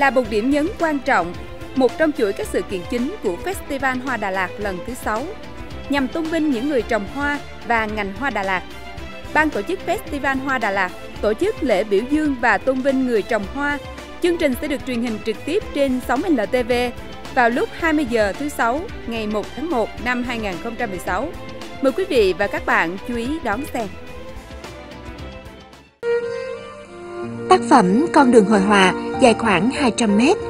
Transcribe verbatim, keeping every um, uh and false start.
là một điểm nhấn quan trọng, một trong chuỗi các sự kiện chính của Festival Hoa Đà Lạt lần thứ sáu, nhằm tôn vinh những người trồng hoa và ngành hoa Đà Lạt. Ban tổ chức Festival Hoa Đà Lạt tổ chức lễ biểu dương và tôn vinh người trồng hoa. Chương trình sẽ được truyền hình trực tiếp trên sóng en lờ tê vê vào lúc hai mươi giờ thứ Sáu ngày một tháng một năm hai nghìn không trăm mười sáu. Mời quý vị và các bạn chú ý đón xem. Tác phẩm Con đường Hội Họa dài khoảng hai trăm mét.